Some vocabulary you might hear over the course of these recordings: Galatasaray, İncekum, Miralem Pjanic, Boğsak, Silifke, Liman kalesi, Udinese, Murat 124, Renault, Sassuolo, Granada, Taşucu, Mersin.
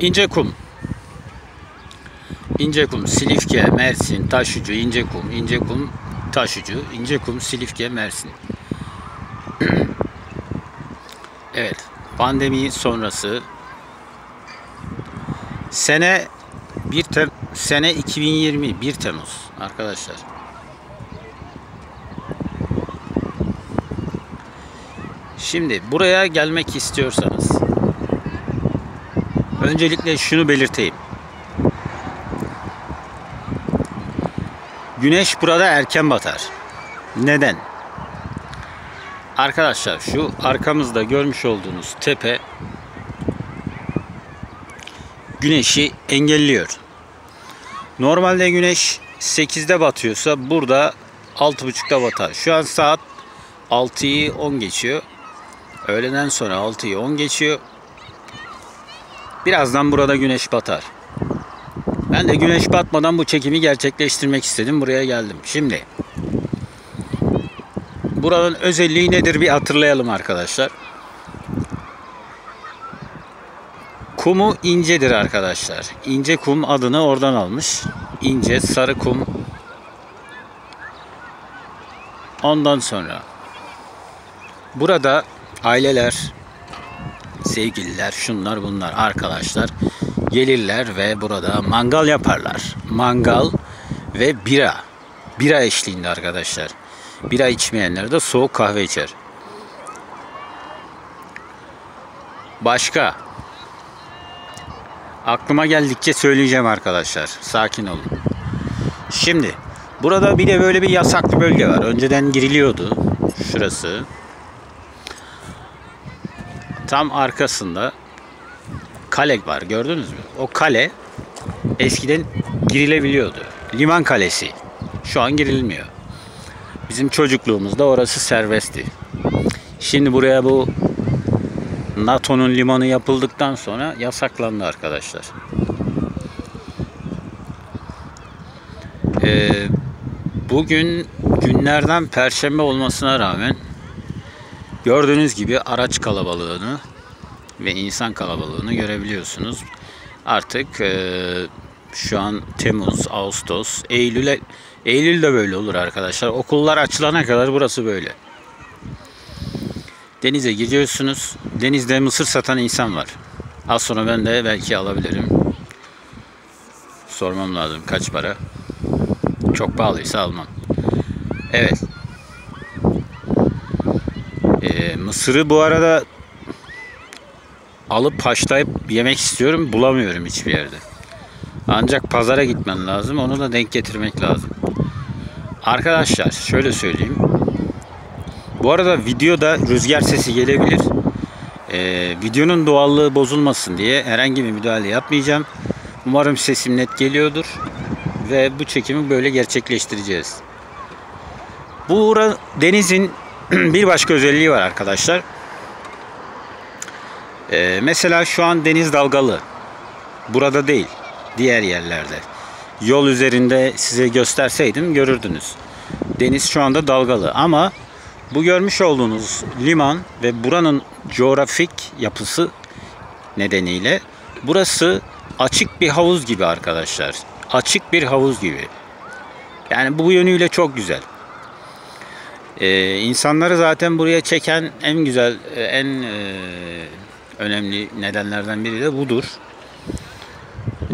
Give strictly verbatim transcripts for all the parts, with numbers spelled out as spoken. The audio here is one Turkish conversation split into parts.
İncekum. İncekum, Silifke, Mersin, Taşucu, İncekum, İncekum, Taşucu, İncekum, Silifke, Mersin. Evet, pandemi sonrası sene bir tem sene iki bin yirmi bir Temmuz arkadaşlar. Şimdi buraya gelmek istiyorsanız öncelikle şunu belirteyim. Güneş burada erken batar. Neden? Arkadaşlar şu arkamızda görmüş olduğunuz tepe güneşi engelliyor. Normalde güneş sekizde batıyorsa burada altı buçukta batar. Şu an saat altıyı on geçiyor. Öğleden sonra altıyı on geçiyor. Birazdan burada güneş batar. Ben de güneş batmadan bu çekimi gerçekleştirmek istedim. Buraya geldim. Şimdi buranın özelliği nedir bir hatırlayalım arkadaşlar. Kumu incedir arkadaşlar. İnce kum adını oradan almış. İnce, sarı kum. Ondan sonra burada aileler, sevgililer, şunlar bunlar arkadaşlar gelirler ve burada mangal yaparlar. Mangal ve bira. Bira eşliğinde arkadaşlar. Bira içmeyenler de soğuk kahve içer. Başka. Aklıma geldikçe söyleyeceğim arkadaşlar. Sakin olun. Şimdi burada bir de böyle bir yasaklı bölge var. Önceden giriliyordu. Şurası. Tam arkasında kale var. Gördünüz mü? O kale eskiden girilebiliyordu. Liman kalesi. Şu an girilmiyor. Bizim çocukluğumuzda orası serbestti. Şimdi buraya bu NATO'nun limanı yapıldıktan sonra yasaklandı arkadaşlar. Ee, bugün günlerden Perşembe olmasına rağmen gördüğünüz gibi araç kalabalığını ve insan kalabalığını görebiliyorsunuz. Artık e, şu an Temmuz, Ağustos, Eylül'e Eylül de böyle olur arkadaşlar. Okullar açılana kadar burası böyle. Denize gidiyorsunuz. Denizde mısır satan insan var. Az sonra ben de belki alabilirim. Sormam lazım kaç para. Çok pahalıysa almam. Evet. Ee, mısırı bu arada alıp haşlayıp yemek istiyorum. Bulamıyorum hiçbir yerde. Ancak pazara gitmen lazım. Onu da denk getirmek lazım. Arkadaşlar şöyle söyleyeyim. Bu arada videoda rüzgar sesi gelebilir. Ee, videonun doğallığı bozulmasın diye herhangi bir müdahale yapmayacağım. Umarım sesim net geliyordur. Ve bu çekimi böyle gerçekleştireceğiz. Bu denizin bir başka özelliği var arkadaşlar. Ee, mesela şu an deniz dalgalı. Burada değil. Diğer yerlerde. Yol üzerinde size gösterseydim görürdünüz. Deniz şu anda dalgalı ama bu görmüş olduğunuz liman ve buranın coğrafik yapısı nedeniyle burası açık bir havuz gibi arkadaşlar. Açık bir havuz gibi. Yani bu yönüyle çok güzel. Ee, insanları zaten buraya çeken en güzel, en e, önemli nedenlerden biri de budur.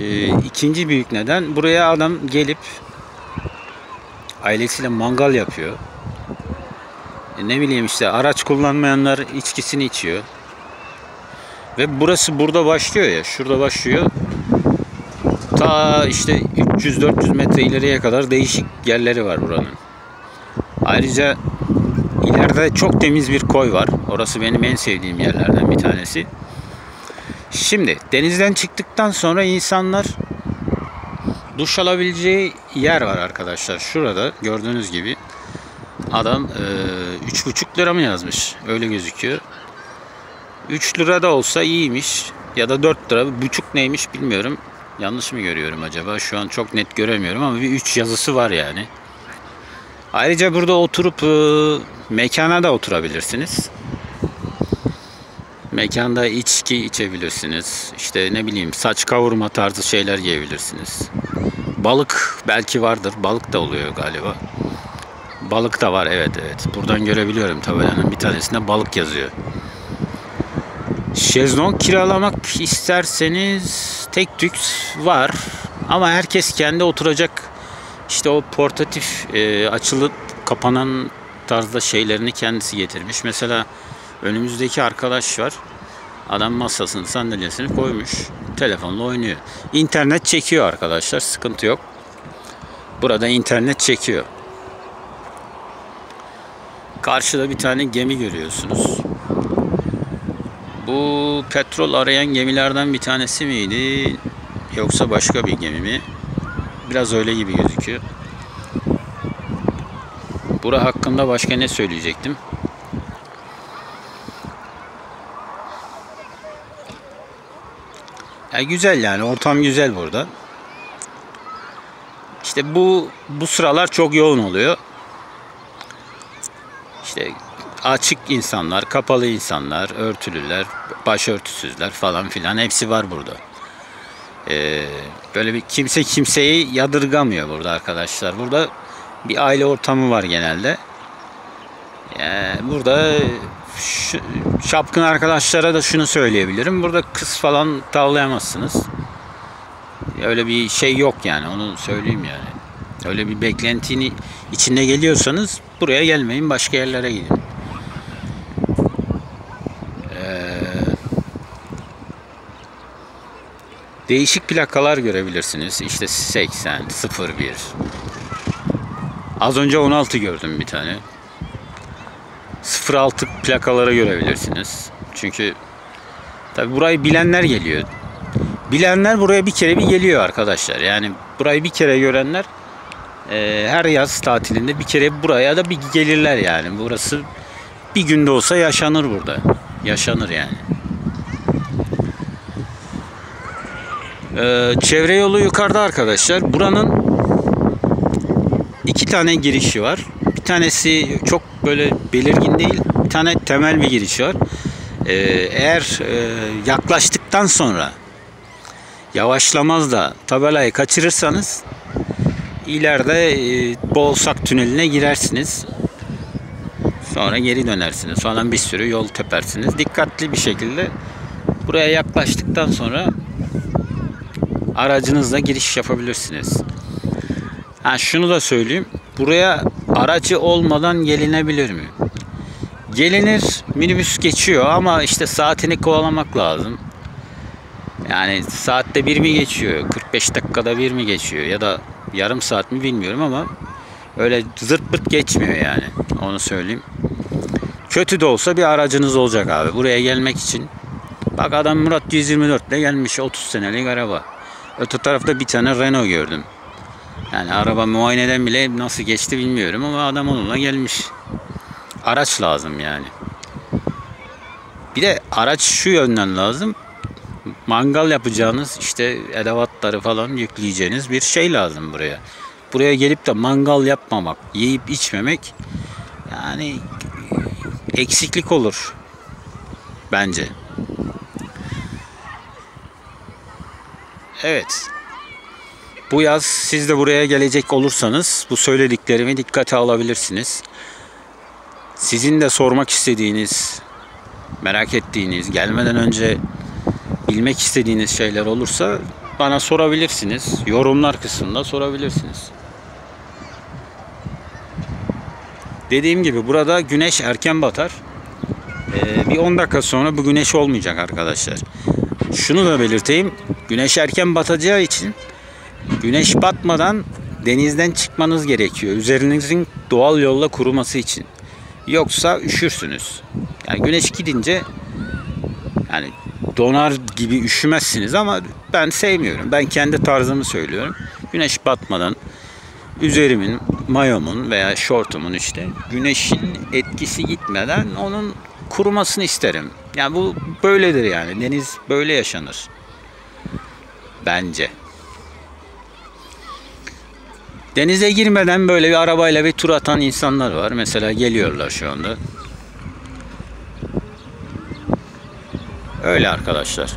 Ee, ikinci büyük neden, buraya adam gelip ailesiyle mangal yapıyor. E, ne bileyim işte araç kullanmayanlar içkisini içiyor. Ve burası burada başlıyor ya, şurada başlıyor. Ta işte üç yüz dört yüz metre ileriye kadar değişik yerleri var buranın. Ayrıca ileride çok temiz bir koy var. Orası benim en sevdiğim yerlerden bir tanesi. Şimdi denizden çıktıktan sonra insanlar duş alabileceği yer var arkadaşlar. Şurada gördüğünüz gibi adam e, üç buçuk lira mı yazmış? Öyle gözüküyor. üç lira da olsa iyiymiş. Ya da dört lira. Buçuk neymiş bilmiyorum. Yanlış mı görüyorum acaba? Şu an çok net göremiyorum ama bir üç yazısı var yani. Ayrıca burada oturup e, mekana da oturabilirsiniz. Mekanda içki içebilirsiniz. İşte ne bileyim saç kavurma tarzı şeyler yiyebilirsiniz. Balık belki vardır. Balık da oluyor galiba. Balık da var, evet evet. Buradan görebiliyorum tabelanın bir tanesinde balık yazıyor. Şezlong kiralamak isterseniz tek tük var. Ama herkes kendi oturacak işte o portatif e, açılıp kapanan tarzda şeylerini kendisi getirmiş. Mesela önümüzdeki arkadaş var. Adam masasını, sandalyesini koymuş. Telefonla oynuyor. İnternet çekiyor arkadaşlar. Sıkıntı yok. Burada internet çekiyor. Karşıda bir tane gemi görüyorsunuz. Bu petrol arayan gemilerden bir tanesi miydi? Yoksa başka bir gemi mi? Biraz öyle gibi gözüküyor. Bura hakkında başka ne söyleyecektim? Ya güzel yani. Ortam güzel burada. İşte bu bu sıralar çok yoğun oluyor. İşte açık insanlar, kapalı insanlar, örtülüler, başörtüsüzler falan filan hepsi var burada. Ee, böyle bir kimse kimseyi yadırgamıyor burada arkadaşlar. Burada bir aile ortamı var genelde. Yani burada şu, şapkın arkadaşlara da şunu söyleyebilirim. Burada kız falan tavlayamazsınız. Öyle bir şey yok yani. Onu söyleyeyim yani. Öyle bir beklentini içinde geliyorsanız buraya gelmeyin. Başka yerlere gidin. Ee, değişik plakalar görebilirsiniz. İşte seksen, sıfır bir. Az önce on altı gördüm bir tane. sıfır altı plakaları görebilirsiniz. Çünkü tabi burayı bilenler geliyor. Bilenler buraya bir kere bir geliyor arkadaşlar. Yani burayı bir kere görenler e, her yaz tatilinde bir kere buraya da bir gelirler yani. Burası bir günde olsa yaşanır burada. Yaşanır yani. E, çevre yolu yukarıda arkadaşlar. Buranın iki tane girişi var. Bir tanesi çok böyle belirgin değil. Bir tane temel bir giriş var. Ee, eğer e, yaklaştıktan sonra yavaşlamaz da tabelayı kaçırırsanız ileride e, Boğsak tüneline girersiniz. Sonra geri dönersiniz falan, bir sürü yol tepersiniz. Dikkatli bir şekilde buraya yaklaştıktan sonra aracınızla giriş yapabilirsiniz. Ha, şunu da söyleyeyim. Buraya aracı olmadan gelinebilir mi? Gelinir. Minibüs geçiyor ama işte saatini kovalamak lazım. Yani saatte bir mi geçiyor? kırk beş dakikada bir mi geçiyor? Ya da yarım saat mi bilmiyorum ama öyle zırt pırt geçmiyor yani. Onu söyleyeyim. Kötü de olsa bir aracınız olacak abi. Buraya gelmek için. Bak adam Murat yüz yirmi dört ile gelmiş. otuz senelik araba. Öte tarafta bir tane Renault gördüm. Yani araba muayeneden bile nasıl geçti bilmiyorum ama adam onunla gelmiş. Araç lazım yani. Bir de araç şu yönden lazım. Mangal yapacağınız işte edevatları falan yükleyeceğiniz bir şey lazım buraya. Buraya gelip de mangal yapmamak, yiyip içmemek yani eksiklik olur bence. Evet. Bu yaz siz de buraya gelecek olursanız bu söylediklerimi dikkate alabilirsiniz. Sizin de sormak istediğiniz, merak ettiğiniz, gelmeden önce bilmek istediğiniz şeyler olursa bana sorabilirsiniz. Yorumlar kısmında sorabilirsiniz. Dediğim gibi burada güneş erken batar. Ee, bir on dakika sonra bu güneş olmayacak arkadaşlar. Şunu da belirteyim. Güneş erken batacağı için güneş batmadan denizden çıkmanız gerekiyor. Üzerinizin doğal yolla kuruması için. Yoksa üşürsünüz. Yani güneş gidince yani donar gibi üşümezsiniz ama ben sevmiyorum. Ben kendi tarzımı söylüyorum. Güneş batmadan üzerimin, mayomun veya şortumun işte güneşin etkisi gitmeden onun kurumasını isterim. Yani bu böyledir yani. Deniz böyle yaşanır. Bence. Denize girmeden böyle bir arabayla bir tur atan insanlar var. Mesela geliyorlar şu anda. Öyle arkadaşlar.